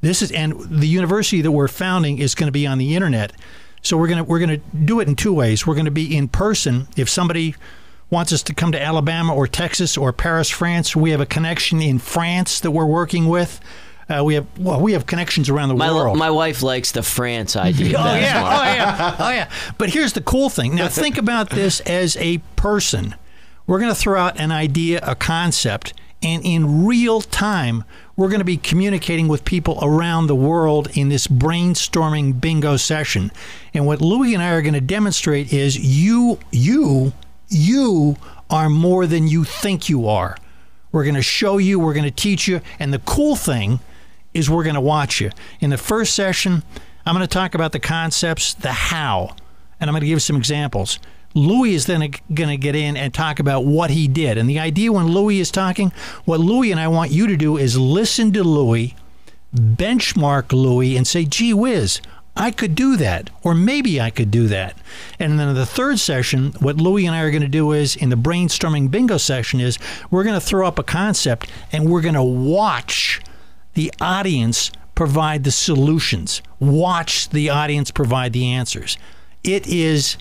This is, and the university that we're founding is going to be on the internet. So we're going to we're going to do it in two ways. We're going to be in person. If somebody wants us to come to Alabama or Texas or Paris, France, we have a connection in France that we're working with. Uh, we have well, we have connections around the my, world. My wife likes the France idea. oh yeah, well. oh yeah, oh yeah. But here's the cool thing. Now think about this as a person. We're going to throw out an idea, a concept, and in real time, we're going to be communicating with people around the world in this brainstorming bingo session. And what Louis and I are going to demonstrate is you, you, you are more than you think you are. We're going to show you, we're going to teach you, and the cool thing is we're going to watch you. In the first session, I'm going to talk about the concepts, the how, and I'm going to give some examples. Louis is then going to get in and talk about what he did. And the idea when Louis is talking, what Louis and I want you to do is listen to Louis, benchmark Louis, and say, gee whiz, I could do that, or maybe I could do that. And then in the third session, what Louis and I are going to do is, in the brainstorming bingo session, is we're going to throw up a concept, and we're going to watch the audience provide the solutions, watch the audience provide the answers. It is...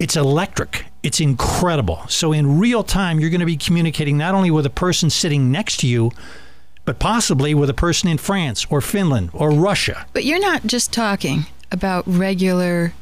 It's electric. It's incredible. So in real time, you're going to be communicating not only with a person sitting next to you, but possibly with a person in France or Finland or Russia. But you're not just talking about regular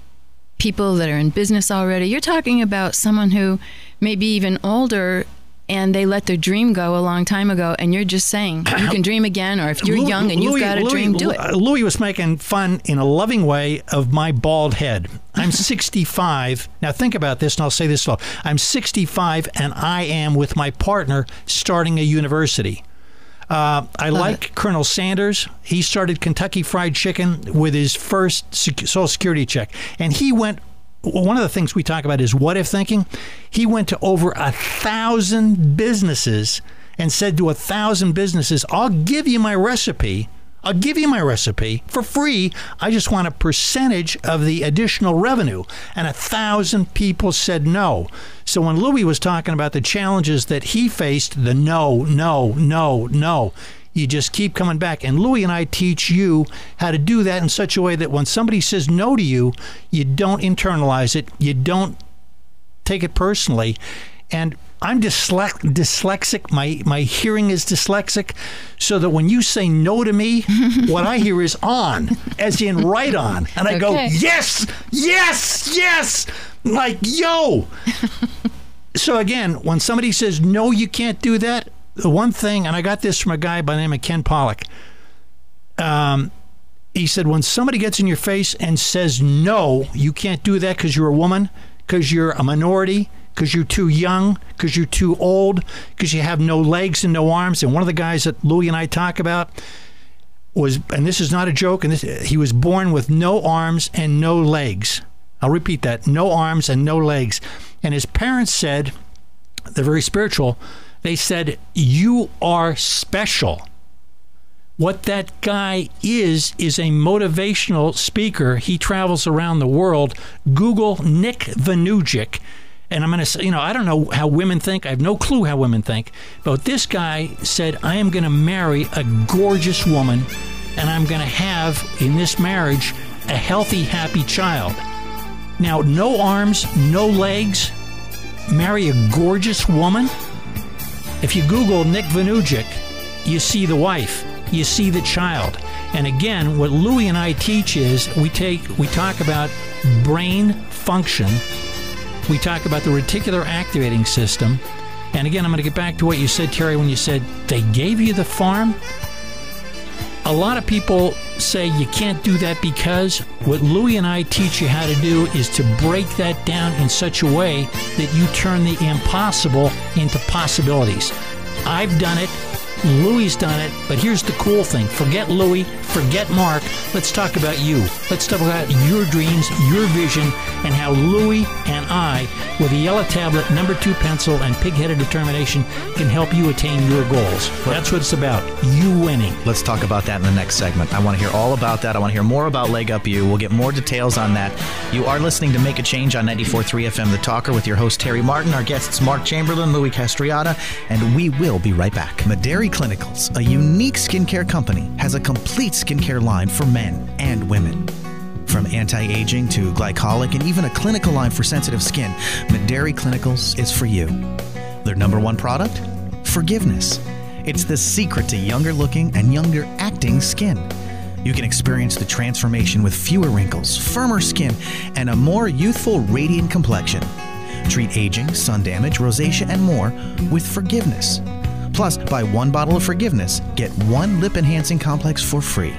people that are in business already. You're talking about someone who may be even older and they let their dream go a long time ago, and you're just saying, you can dream again, or if you're Louis, young and you've Louis, got a Louis, dream, do it. Louis was making fun in a loving way of my bald head. I'm sixty-five. Now think about this, and I'll say this slow. I'm sixty-five, and I am, with my partner, starting a university. Uh, I Love like it. Colonel Sanders. He started Kentucky Fried Chicken with his first Social Security check, and he went... One of the things we talk about is what-if thinking. He went to over a thousand businesses and said to a thousand businesses, I'll give you my recipe. I'll give you my recipe for free. I just want a percentage of the additional revenue. And a thousand people said no. So when Louis was talking about the challenges that he faced, the no, no, no, no, you just keep coming back. And Louis and I teach you how to do that in such a way that when somebody says no to you, you don't internalize it. You don't take it personally. And I'm dyslex- dyslexic. My, my hearing is dyslexic. So that when you say no to me, what I hear is on, as in right on. And I okay. go, yes, yes, yes. Like, yo. So again, when somebody says, no, you can't do that. The one thing, and I got this from a guy by the name of Ken Pollock. Um, he said, when somebody gets in your face and says, no, you can't do that because you're a woman, because you're a minority, because you're too young, because you're too old, because you have no legs and no arms. And one of the guys that Louis and I talk about was, and this is not a joke, and this, he was born with no arms and no legs. I'll repeat that, no arms and no legs. And his parents said, they're very spiritual, they said, you are special. What that guy is, is a motivational speaker. He travels around the world. Google Nick Vujicic. And I'm going to say, you know, I don't know how women think. I have no clue how women think. But this guy said, I am going to marry a gorgeous woman. And I'm going to have, in this marriage, a healthy, happy child. Now, no arms, no legs. Marry a gorgeous woman. If you Google Nick Vujicic, you see the wife, you see the child. And again, what Louis and I teach is we take we talk about brain function, we talk about the reticular activating system, and again, I'm going to get back to what you said, Terry, when you said they gave you the farm. A lot of people say you can't do that because what Louis and I teach you how to do is to break that down in such a way that you turn the impossible into possibilities. I've done it. Louis's done it, but here's the cool thing. Forget Louis, forget Mark. Let's talk about you. Let's talk about your dreams, your vision, and how Louis and I, with a yellow tablet, number two pencil, and pig-headed determination, can help you attain your goals. That's what it's about, you winning. Let's talk about that in the next segment. I want to hear all about that. I want to hear more about Leg Up You. We'll get more details on that. You are listening to Make a Change on ninety-four point three F M, The Talker, with your host, Terry Martin. Our guests, Mark Chamberlain, Louis Castriota, and we will be right back. Mederi Clinicals, a unique skincare company, has a complete skincare line for men and women. From anti-aging to glycolic and even a clinical line for sensitive skin, Mederi Clinicals is for you. Their number one product? Forgiveness. It's the secret to younger looking and younger acting skin. You can experience the transformation with fewer wrinkles, firmer skin, and a more youthful, radiant complexion. Treat aging, sun damage, rosacea, and more with Forgiveness. Plus, buy one bottle of Forgiveness, get one lip enhancing complex for free.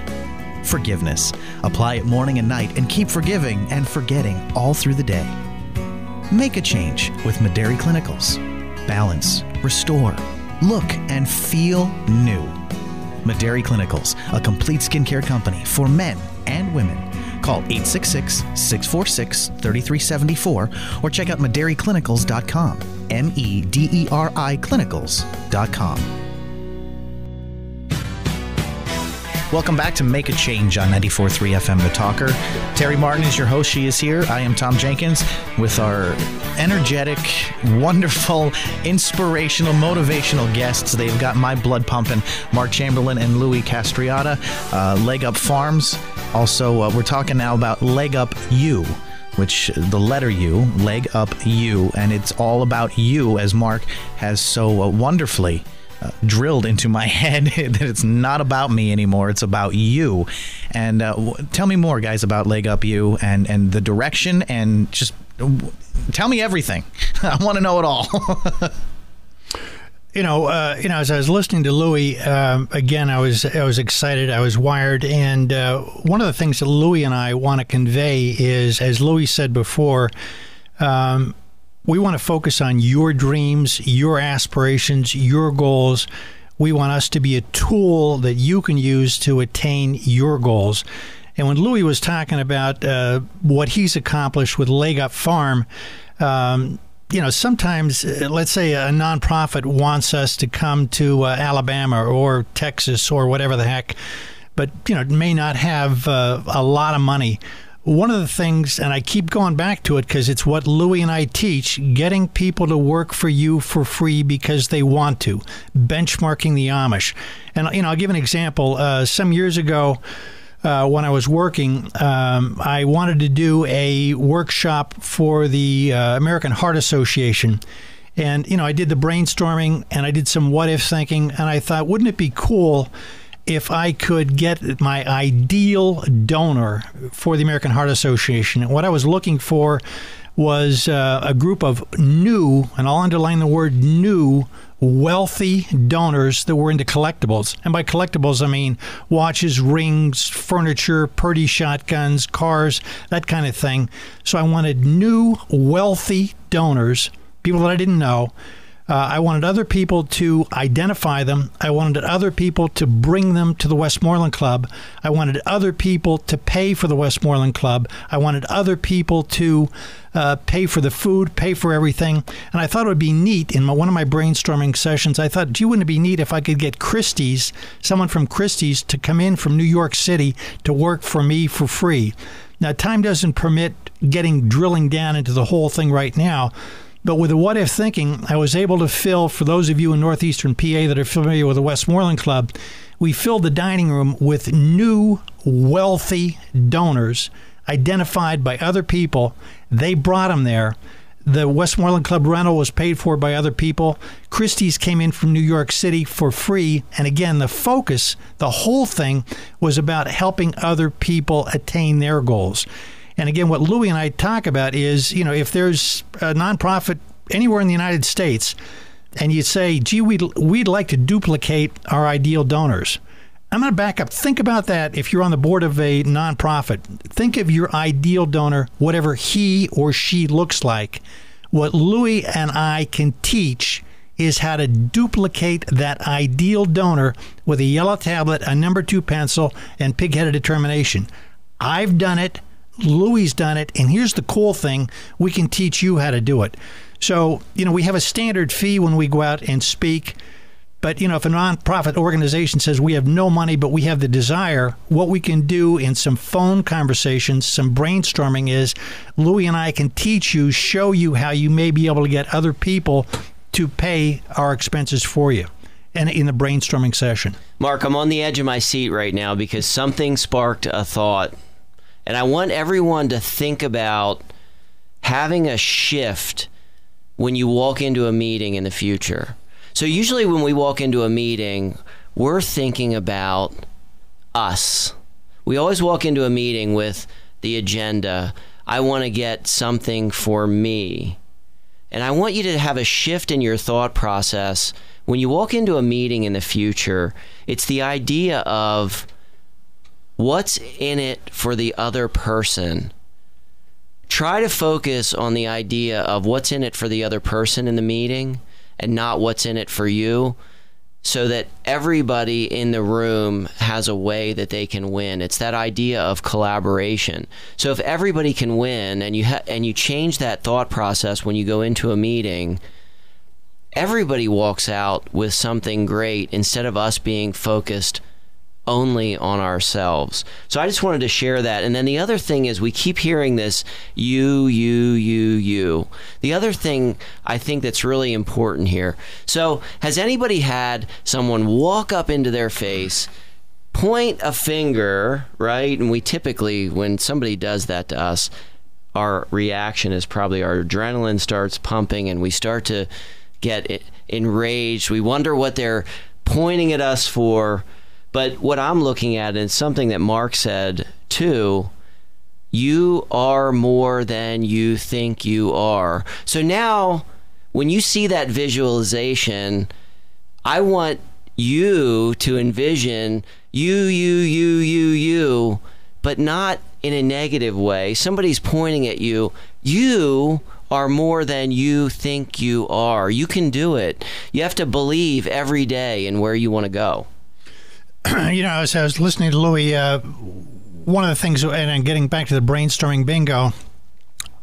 Forgiveness. Apply it morning and night and keep forgiving and forgetting all through the day. Make a change with Mederi Clinicals. Balance, restore, look, and feel new. Mederi Clinicals, a complete skincare company for men and women. Call eight six six, six four six, three three seven four or check out Mederi Clinicals dot com. M E D E R I Clinicals dot com. Welcome back to Make a Change on ninety-four point three F M, The Talker. Terry Martin is your host. She is here. I am Tom Jenkins with our energetic, wonderful, inspirational, motivational guests. They've got my blood pumping, Mark Chamberlain and Louis Castriota, uh, Leg Up Farms. Also, uh, we're talking now about Leg Up You, which the letter U, Leg Up You, and it's all about you, as Mark has so uh, wonderfully Uh, drilled into my head that it's not about me anymore. It's about you. And uh, w- tell me more, guys, about Leg Up You and, and the direction, and just w- tell me everything. I want to know it all. you know, uh, you know, as I was listening to Louis, um, again, I was I was excited. I was wired. And uh, one of the things that Louis and I want to convey is, as Louis said before, um, we want to focus on your dreams, your aspirations, your goals. We want us to be a tool that you can use to attain your goals. And when Louis was talking about uh, what he's accomplished with Leg Up Farm, um, you know, sometimes, uh, let's say a nonprofit wants us to come to uh, Alabama or Texas or whatever the heck, but, you know, may not have uh, a lot of money. One of the things, and I keep going back to it because it's what Louis and I teach, getting people to work for you for free because they want to, benchmarking the Amish. And, you know, I'll give an example. Uh, some years ago uh, when I was working, um, I wanted to do a workshop for the uh, American Heart Association. And, you know, I did the brainstorming and I did some what-if thinking, and I thought, wouldn't it be cool if I could get my ideal donor for the American Heart Association? And what I was looking for was uh, a group of new, and I'll underline the word new, wealthy donors that were into collectibles. And by collectibles, I mean watches, rings, furniture, Purdy shotguns, cars, that kind of thing. So I wanted new, wealthy donors, people that I didn't know. Uh, I wanted other people to identify them. I wanted other people to bring them to the Westmoreland Club. I wanted other people to pay for the Westmoreland Club. I wanted other people to uh, pay for the food, pay for everything. And I thought it would be neat. In my, one of my brainstorming sessions, I thought, gee, wouldn't it be neat if I could get Christie's, someone from Christie's, to come in from New York City to work for me for free? Now, time doesn't permit getting drilling down into the whole thing right now. But with the what-if thinking, I was able to fill, for those of you in northeastern P A that are familiar with the Westmoreland Club, we filled the dining room with new, wealthy donors identified by other people. They brought them there. The Westmoreland Club rental was paid for by other people. Christie's came in from New York City for free. And again, the focus, the whole thing, was about helping other people attain their goals. And again, what Louis and I talk about is, you know, if there's a nonprofit anywhere in the United States and you say, gee, we'd, we'd like to duplicate our ideal donors. I'm going to back up. Think about that if you're on the board of a nonprofit. Think of your ideal donor, whatever he or she looks like. What Louis and I can teach is how to duplicate that ideal donor with a yellow tablet, a number two pencil, and pig-headed determination. I've done it. Louis done it. And here's the cool thing. We can teach you how to do it. So, you know, we have a standard fee when we go out and speak. But, you know, if a nonprofit organization says we have no money, but we have the desire, what we can do in some phone conversations, some brainstorming is Louis and I can teach you, show you how you may be able to get other people to pay our expenses for you. And in the brainstorming session. Mark, I'm on the edge of my seat right now because something sparked a thought. And I want everyone to think about having a shift when you walk into a meeting in the future. So usually when we walk into a meeting, we're thinking about us. We always walk into a meeting with the agenda. I want to get something for me. And I want you to have a shift in your thought process. When you walk into a meeting in the future, it's the idea of what's in it for the other person. Try to focus on the idea of what's in it for the other person in the meeting and not what's in it for you, so that everybody in the room has a way that they can win. It's that idea of collaboration. So if everybody can win and you ha- and you change that thought process when you go into a meeting, everybody walks out with something great instead of us being focused only on ourselves. So I just wanted to share that. And then the other thing is we keep hearing this, you, you, you, you. The other thing I think that's really important here. So has anybody had someone walk up into their face, point a finger, right? And we typically, when somebody does that to us, our reaction is probably our adrenaline starts pumping and we start to get enraged. We wonder what they're pointing at us for. But what I'm looking at is something that Mark said too, you are more than you think you are. So now when you see that visualization, I want you to envision you, you, you, you, you, but not in a negative way. Somebody's pointing at you. You are more than you think you are. You can do it. You have to believe every day in where you want to go. You know, as I was listening to Louis, uh, one of the things, and I'm getting back to the brainstorming bingo,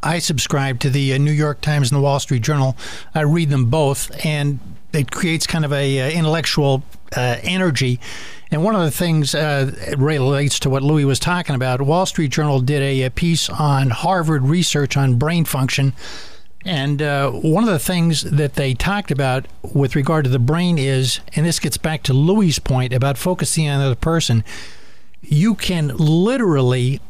I subscribe to the uh, New York Times and the Wall Street Journal. I read them both, and it creates kind of a uh, intellectual uh, energy. And one of the things uh, relates to what Louis was talking about. Wall Street Journal did a, a piece on Harvard research on brain function. And uh, one of the things that they talked about with regard to the brain is, and this gets back to Louis' point about focusing on another person, you can literally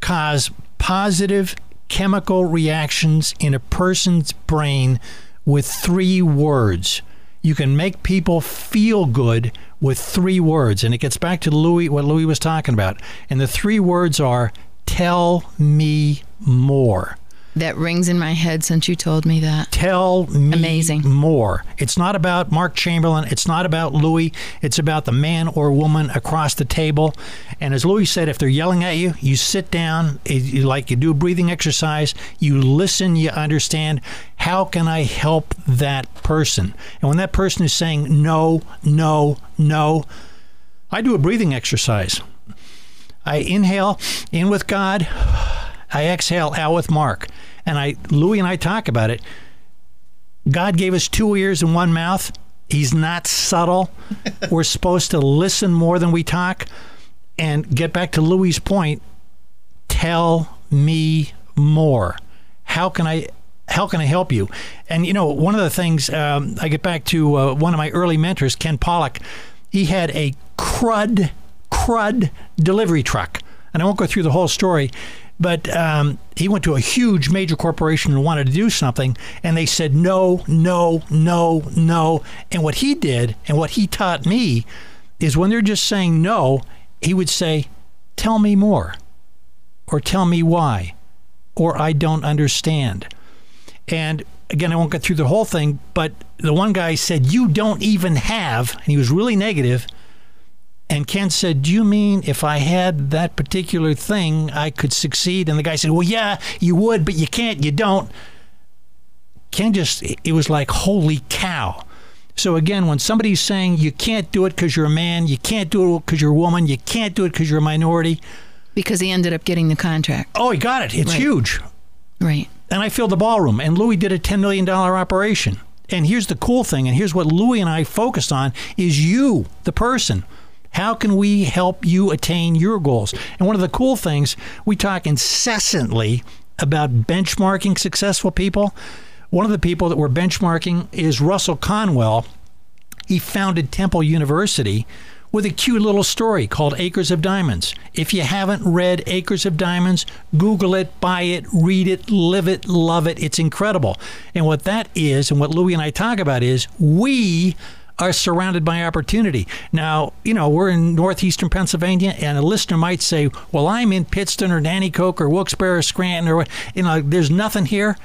cause positive chemical reactions in a person's brain with three words. You can make people feel good with three words. And it gets back to Louis, what Louis was talking about. And the three words are, tell me more. That rings in my head since you told me that. Tell me Amazing. More. It's not about Mark Chamberlain. It's not about Louis. It's about the man or woman across the table. And as Louis said, if they're yelling at you, you sit down, you, like you do a breathing exercise, you listen, you understand, how can I help that person? And when that person is saying no, no, no, I do a breathing exercise. I inhale, in with God. I exhale out with Mark, and I Louis and I talk about it. God gave us two ears and one mouth. He's not subtle. We're supposed to listen more than we talk. And get back to Louis' point, tell me more. How can I how can I help you? And you know, one of the things um, I get back to uh, one of my early mentors, Ken Pollock. He had a crud crud delivery truck, and I won't go through the whole story. But um, he went to a huge major corporation and wanted to do something, and they said, no, no, no, no. And what he did and what he taught me is when they're just saying no, he would say, tell me more, or tell me why, or I don't understand. And again, I won't get through the whole thing, but the one guy said, you don't even have, and he was really negative. And Ken said, do you mean if I had that particular thing, I could succeed? And the guy said, well, yeah, you would, but you can't, you don't. Ken just, it was like, holy cow. So again, when somebody's saying you can't do it because you're a man, you can't do it because you're a woman, you can't do it because you're a minority. Because he ended up getting the contract. Oh, he got it. It's right. Huge. Right. And I filled the ballroom, and Louis did a ten million dollar operation. And here's the cool thing, and here's what Louis and I focused on, is you, the person. How can we help you attain your goals? And one of the cool things, we talk incessantly about benchmarking successful people. One of the people that we're benchmarking is Russell Conwell. He founded Temple University with a cute little story called Acres of Diamonds. If you haven't read Acres of Diamonds, Google it, buy it, read it, live it, love it. It's incredible. And what that is, and what Louis and I talk about is, we are surrounded by opportunity. Now, you know, we're in northeastern Pennsylvania, and a listener might say, well, I'm in Pittston or Nanticoke or Wilkes-Barre or Scranton, or, you know, there's nothing here.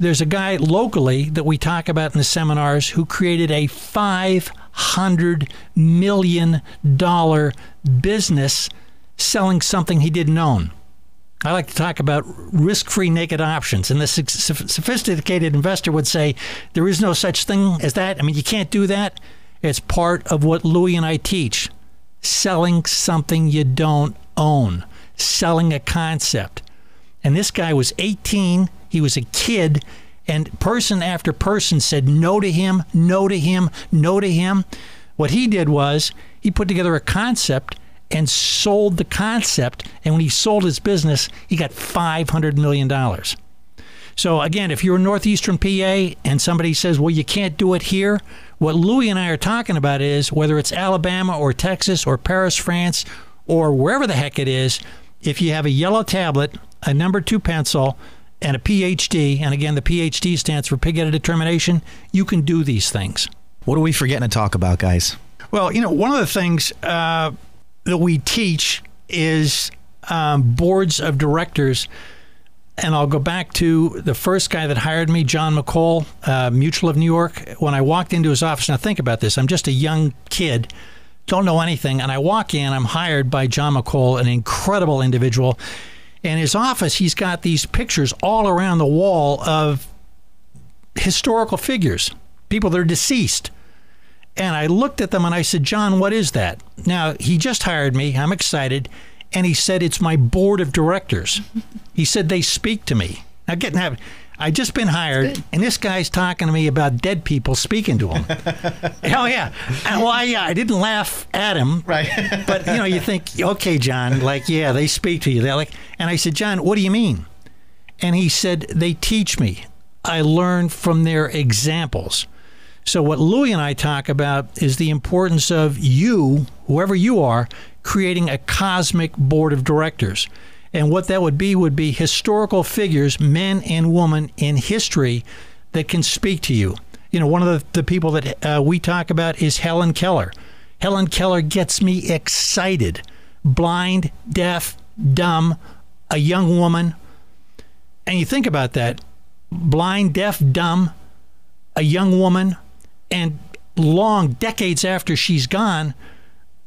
There's a guy locally that we talk about in the seminars who created a five hundred million dollar business selling something he didn't own. I like to talk about risk-free naked options. And this sophisticated investor would say, there is no such thing as that. I mean, you can't do that. It's part of what Louis and I teach. Selling something you don't own. Selling a concept. And this guy was eighteen. He was a kid. And person after person said no to him, no to him, no to him. What he did was he put together a concept and sold the concept. And when he sold his business, he got five hundred million dollars. So again, if you're in northeastern P A and somebody says, well, you can't do it here, what Louis and I are talking about is, whether it's Alabama or Texas or Paris, France, or wherever the heck it is, if you have a yellow tablet, a number two pencil, and a P H D, and again, the P H D stands for pig-headed determination, you can do these things. What are we forgetting to talk about, guys? Well, you know, one of the things uh, that we teach is um, boards of directors. And I'll go back to the first guy that hired me, John McCall, uh, Mutual of New York. When I walked into his office, now think about this, I'm just a young kid, don't know anything, and I walk in, I'm hired by John McCall, an incredible individual. In his office, he's got these pictures all around the wall of historical figures, people that are deceased. And I looked at them and I said, John, what is that? Now, he just hired me. I'm excited. And he said, it's my board of directors. He said, they speak to me. Now, getting that, I just been hired, and this guy's talking to me about dead people speaking to him. Hell yeah. And well, I, I didn't laugh at him. Right. But, you know, you think, okay, John, like, yeah, they speak to you. They're like, and I said, John, what do you mean? And he said, they teach me. I learn from their examples. So what Louis and I talk about is the importance of you, whoever you are, creating a cosmic board of directors. And what that would be would be historical figures, men and women in history, that can speak to you. You know, one of the, the people that uh, we talk about is Helen Keller. Helen Keller gets me excited. Blind, deaf, dumb, a young woman. And you think about that. Blind, deaf, dumb, a young woman. And long decades after she's gone,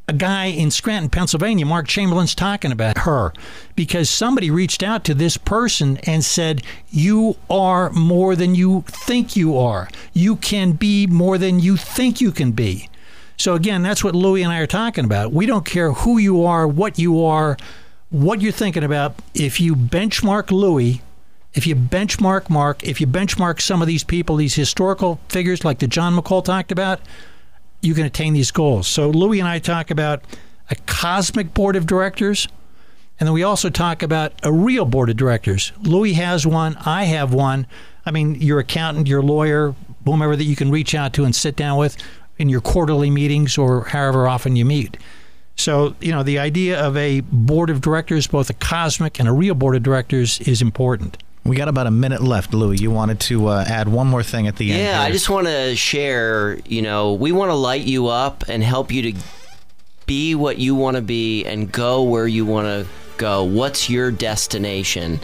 a guy in Scranton, Pennsylvania, Mark Chamberlain's talking about her because somebody reached out to this person and said, you are more than you think you are. You can be more than you think you can be. So again, that's what Louis and I are talking about. We don't care who you are, what you are, what you're thinking about. If you benchmark Louis, if you benchmark Mark, if you benchmark some of these people, these historical figures like the John McCall talked about, you can attain these goals. So Louis and I talk about a cosmic board of directors, and then we also talk about a real board of directors. Louis has one. I have one. I mean, your accountant, your lawyer, whomever that you can reach out to and sit down with in your quarterly meetings or however often you meet. So, you know, the idea of a board of directors, both a cosmic and a real board of directors, is important. We got about a minute left, Louis. You wanted to uh, add one more thing at the yeah, end. Yeah, I just want to share, you know, we want to light you up and help you to be what you want to be and go where you want to go. What's your destination?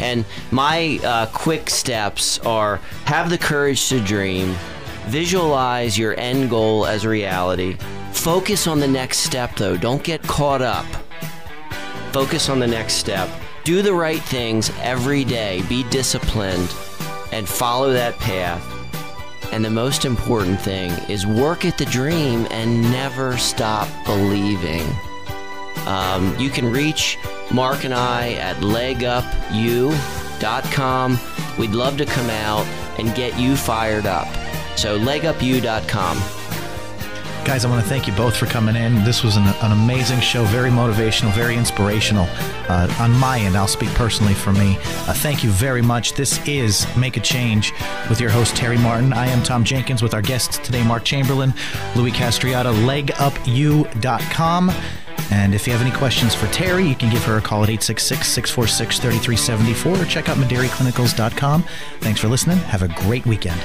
And my uh, quick steps are have the courage to dream, visualize your end goal as reality, focus on the next step, though. Don't get caught up. Focus on the next step. Do the right things every day, be disciplined, and follow that path. And the most important thing is work at the dream and never stop believing. Um, you can reach Mark and I at leg up you dot com. We'd love to come out and get you fired up. So leg up you dot com. Guys, I want to thank you both for coming in. This was an, an amazing show, very motivational, very inspirational. Uh, on my end, I'll speak personally for me. Uh, thank you very much. This is Make a Change with your host, Terry Martin. I am Tom Jenkins with our guests today, Mark Chamberlain, Louis Castriota, leg up you dot com. And if you have any questions for Terry, you can give her a call at eight six six, six four six, three three seven four or check out Mederi Clinicals dot com. Thanks for listening. Have a great weekend.